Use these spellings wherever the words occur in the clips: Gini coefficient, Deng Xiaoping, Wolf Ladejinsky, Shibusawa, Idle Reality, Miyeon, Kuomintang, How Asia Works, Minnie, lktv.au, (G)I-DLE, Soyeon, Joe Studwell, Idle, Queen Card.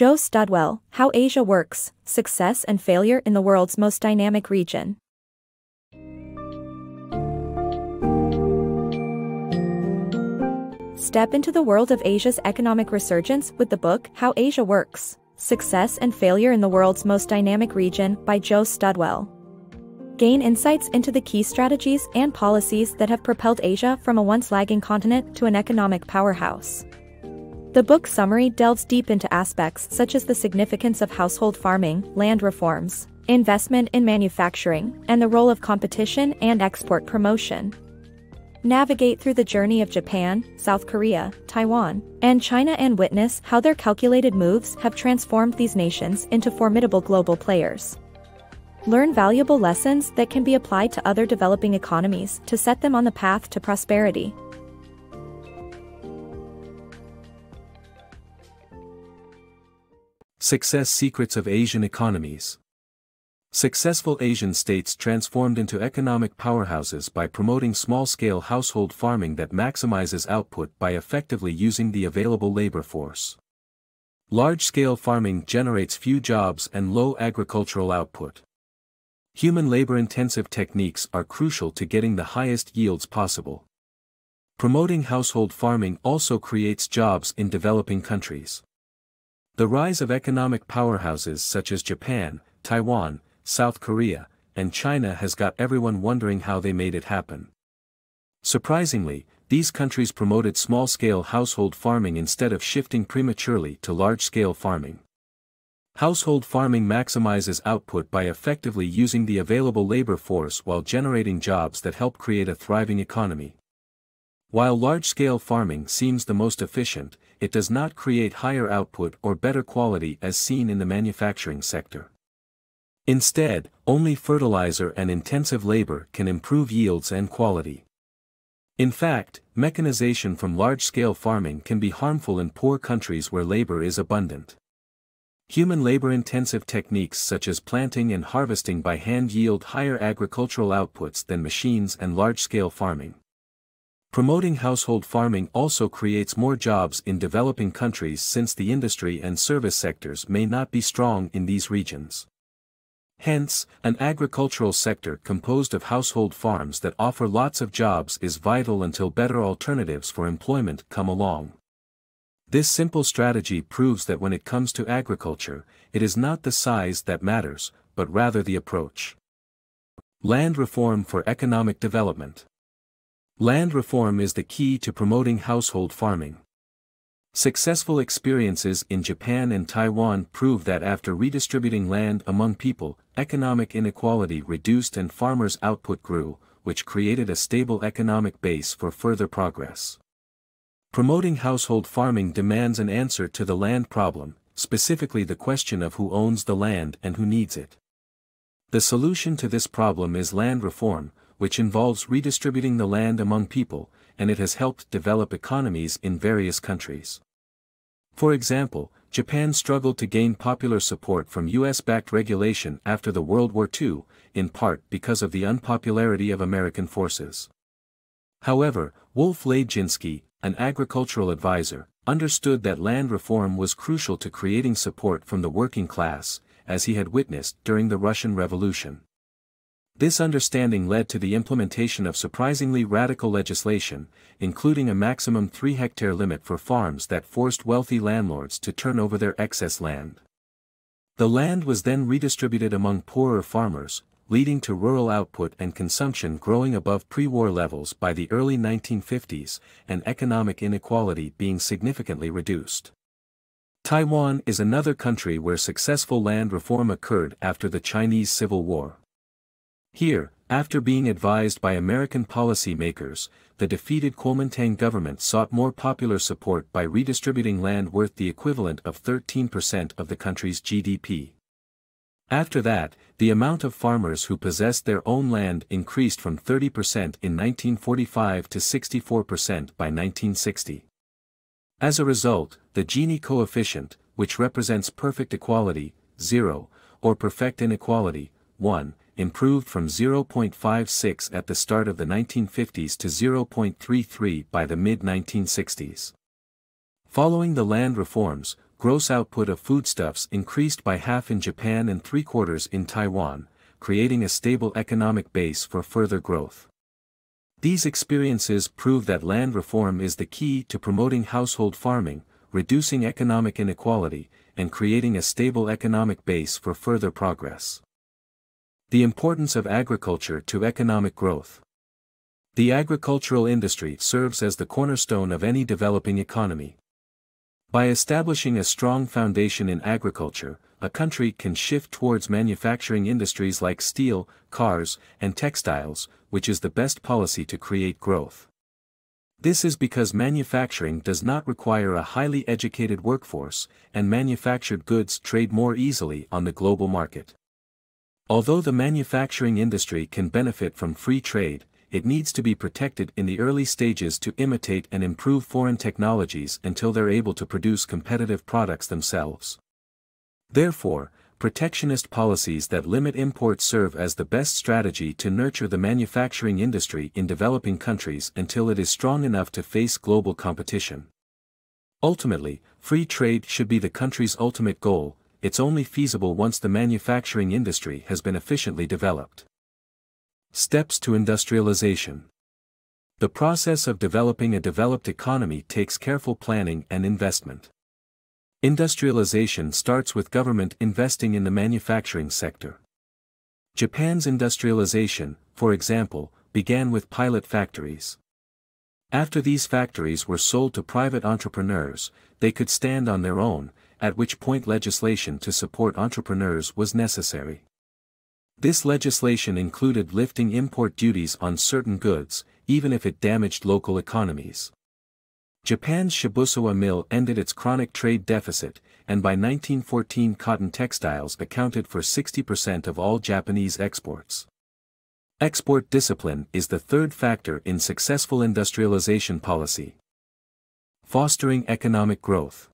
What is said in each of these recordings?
Joe Studwell, How Asia Works, Success and Failure in the World's Most Dynamic Region. Step into the world of Asia's economic resurgence with the book How Asia Works, Success and Failure in the World's Most Dynamic Region by Joe Studwell. Gain insights into the key strategies and policies that have propelled Asia from a once lagging continent to an economic powerhouse. The book summary delves deep into aspects such as the significance of household farming, land reforms, investment in manufacturing, and the role of competition and export promotion. Navigate through the journey of Japan, South Korea, Taiwan, and China and witness how their calculated moves have transformed these nations into formidable global players. Learn valuable lessons that can be applied to other developing economies to set them on the path to prosperity. Success Secrets of Asian Economies. Successful Asian states transformed into economic powerhouses by promoting small-scale household farming that maximizes output by effectively using the available labor force. Large-scale farming generates few jobs and low agricultural output. Human labor-intensive techniques are crucial to getting the highest yields possible. Promoting household farming also creates jobs in developing countries. The rise of economic powerhouses such as Japan, Taiwan, South Korea, and China has got everyone wondering how they made it happen. Surprisingly, these countries promoted small-scale household farming instead of shifting prematurely to large-scale farming. Household farming maximizes output by effectively using the available labor force while generating jobs that help create a thriving economy. While large-scale farming seems the most efficient, it does not create higher output or better quality as seen in the manufacturing sector. Instead, only fertilizer and intensive labor can improve yields and quality. In fact, mechanization from large-scale farming can be harmful in poor countries where labor is abundant. Human labor-intensive techniques such as planting and harvesting by hand yield higher agricultural outputs than machines and large-scale farming. Promoting household farming also creates more jobs in developing countries since the industry and service sectors may not be strong in these regions. Hence, an agricultural sector composed of household farms that offer lots of jobs is vital until better alternatives for employment come along. This simple strategy proves that when it comes to agriculture, it is not the size that matters, but rather the approach. Land reform for economic development. Land reform is the key to promoting household farming. Successful experiences in Japan and Taiwan prove that after redistributing land among people, economic inequality reduced and farmers' output grew, which created a stable economic base for further progress. Promoting household farming demands an answer to the land problem, specifically the question of who owns the land and who needs it. The solution to this problem is land reform, which involves redistributing the land among people, and it has helped develop economies in various countries. For example, Japan struggled to gain popular support from US-backed regulation after the World War II, in part because of the unpopularity of American forces. However, Wolf Ladejinsky, an agricultural advisor, understood that land reform was crucial to creating support from the working class, as he had witnessed during the Russian Revolution. This understanding led to the implementation of surprisingly radical legislation, including a maximum 3-hectare limit for farms that forced wealthy landlords to turn over their excess land. The land was then redistributed among poorer farmers, leading to rural output and consumption growing above pre-war levels by the early 1950s, and economic inequality being significantly reduced. Taiwan is another country where successful land reform occurred after the Chinese Civil War. Here, after being advised by American policymakers, the defeated Kuomintang government sought more popular support by redistributing land worth the equivalent of 13% of the country's GDP. After that, the amount of farmers who possessed their own land increased from 30% in 1945 to 64% by 1960. As a result, the Gini coefficient, which represents perfect equality, 0, or perfect inequality, 1, improved from 0.56 at the start of the 1950s to 0.33 by the mid-1960s. Following the land reforms, gross output of foodstuffs increased by half in Japan and three-quarters in Taiwan, creating a stable economic base for further growth. These experiences prove that land reform is the key to promoting household farming, reducing economic inequality, and creating a stable economic base for further progress. The importance of agriculture to economic growth. The agricultural industry serves as the cornerstone of any developing economy. By establishing a strong foundation in agriculture, a country can shift towards manufacturing industries like steel, cars, and textiles, which is the best policy to create growth. This is because manufacturing does not require a highly educated workforce, and manufactured goods trade more easily on the global market. Although the manufacturing industry can benefit from free trade, it needs to be protected in the early stages to imitate and improve foreign technologies until they're able to produce competitive products themselves. Therefore, protectionist policies that limit imports serve as the best strategy to nurture the manufacturing industry in developing countries until it is strong enough to face global competition. Ultimately, free trade should be the country's ultimate goal. It's only feasible once the manufacturing industry has been efficiently developed. Steps to industrialization. The process of developing a developed economy takes careful planning and investment. Industrialization starts with government investing in the manufacturing sector. Japan's industrialization, for example, began with pilot factories. After these factories were sold to private entrepreneurs, they could stand on their own, at which point legislation to support entrepreneurs was necessary. This legislation included lifting import duties on certain goods, even if it damaged local economies. Japan's Shibusawa mill ended its chronic trade deficit, and by 1914 cotton textiles accounted for 60% of all Japanese exports. Export discipline is the third factor in successful industrialization policy. Fostering economic growth.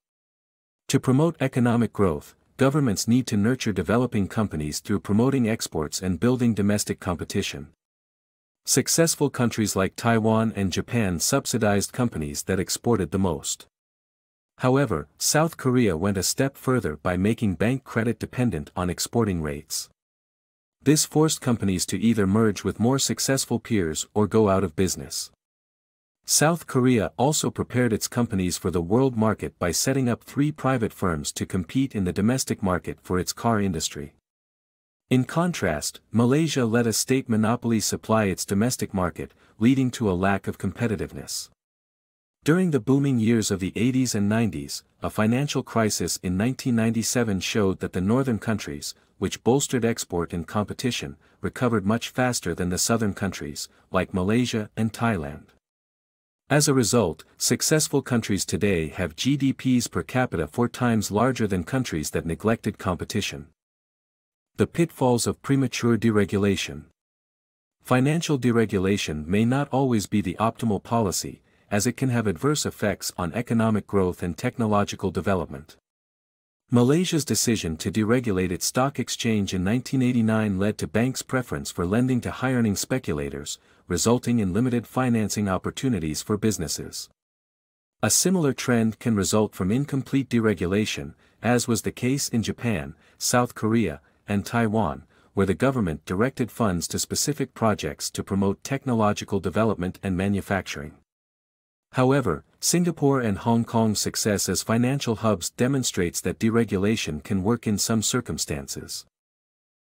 To promote economic growth, governments need to nurture developing companies through promoting exports and building domestic competition. Successful countries like Taiwan and Japan subsidized companies that exported the most. However, South Korea went a step further by making bank credit dependent on exporting rates. This forced companies to either merge with more successful peers or go out of business. South Korea also prepared its companies for the world market by setting up three private firms to compete in the domestic market for its car industry. In contrast, Malaysia let a state monopoly supply its domestic market, leading to a lack of competitiveness. During the booming years of the 80s and 90s, a financial crisis in 1997 showed that the northern countries, which bolstered export and competition, recovered much faster than the southern countries, like Malaysia and Thailand. As a result, successful countries today have GDPs per capita 4 times larger than countries that neglected competition. The pitfalls of premature deregulation. Financial deregulation may not always be the optimal policy, as it can have adverse effects on economic growth and technological development. Malaysia's decision to deregulate its stock exchange in 1989 led to banks' preference for lending to high-earning speculators, resulting in limited financing opportunities for businesses. A similar trend can result from incomplete deregulation, as was the case in Japan, South Korea, and Taiwan, where the government directed funds to specific projects to promote technological development and manufacturing. However, Singapore and Hong Kong's success as financial hubs demonstrates that deregulation can work in some circumstances.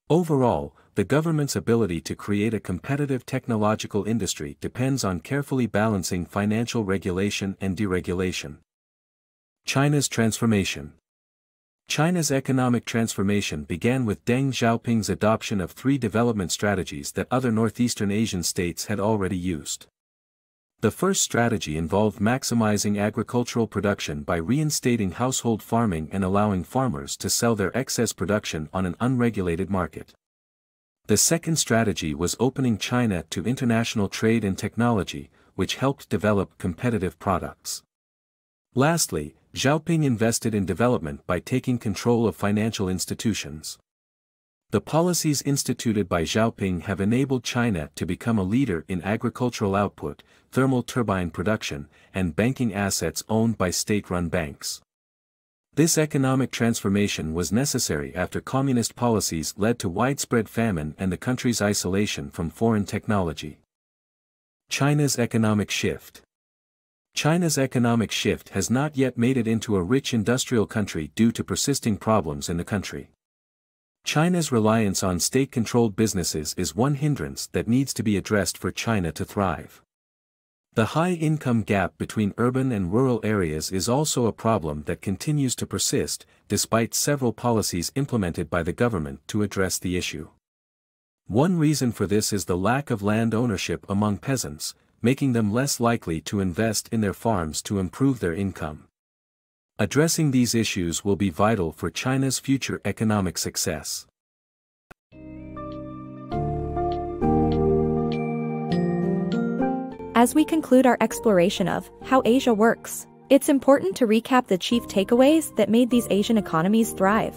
Overall, the government's ability to create a competitive technological industry depends on carefully balancing financial regulation and deregulation. China's transformation. China's economic transformation began with Deng Xiaoping's adoption of 3 development strategies that other Northeastern Asian states had already used. The first strategy involved maximizing agricultural production by reinstating household farming and allowing farmers to sell their excess production on an unregulated market. The second strategy was opening China to international trade and technology, which helped develop competitive products. Lastly, Xiaoping invested in development by taking control of financial institutions. The policies instituted by Xiaoping have enabled China to become a leader in agricultural output, thermal turbine production, and banking assets owned by state-run banks. This economic transformation was necessary after communist policies led to widespread famine and the country's isolation from foreign technology. China's economic shift. China's economic shift has not yet made it into a rich industrial country due to persisting problems in the country. China's reliance on state-controlled businesses is one hindrance that needs to be addressed for China to thrive. The high income gap between urban and rural areas is also a problem that continues to persist, despite several policies implemented by the government to address the issue. One reason for this is the lack of land ownership among peasants, making them less likely to invest in their farms to improve their income. Addressing these issues will be vital for China's future economic success. As we conclude our exploration of How Asia Works, it's important to recap the chief takeaways that made these Asian economies thrive.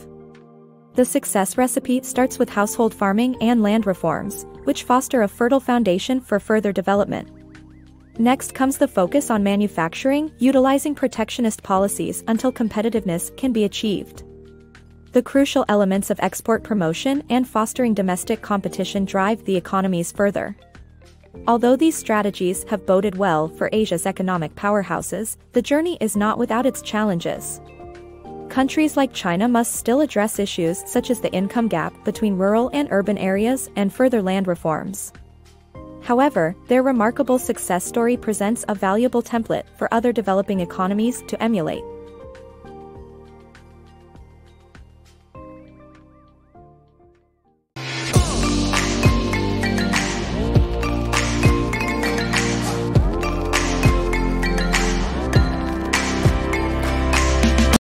The success recipe starts with household farming and land reforms, which foster a fertile foundation for further development. Next comes the focus on manufacturing, utilizing protectionist policies until competitiveness can be achieved. The crucial elements of export promotion and fostering domestic competition drive the economies further. Although these strategies have boded well for Asia's economic powerhouses, the journey is not without its challenges. Countries like China must still address issues such as the income gap between rural and urban areas and further land reforms. However, their remarkable success story presents a valuable template for other developing economies to emulate.